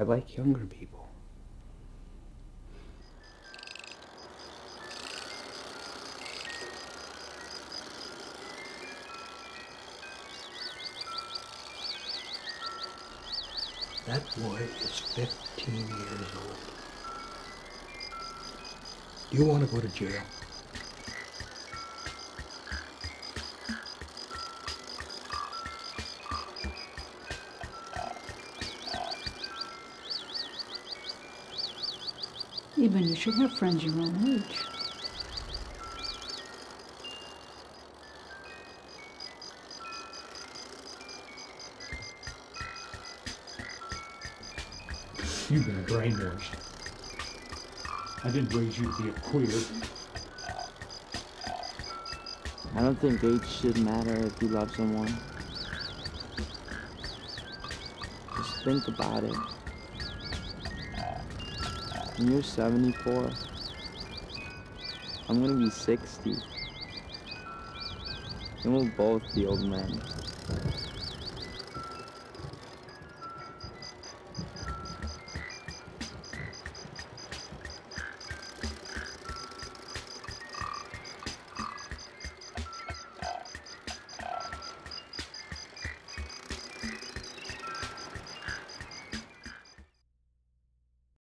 I like younger people. That boy is 15 years old. Do you want to go to jail? Even you should have friends your own age. You've been brainwashed. I didn't raise you to be a queer. I don't think age should matter if you love someone. Just think about it. When you're 74, I'm gonna be 60. And we'll both be old men.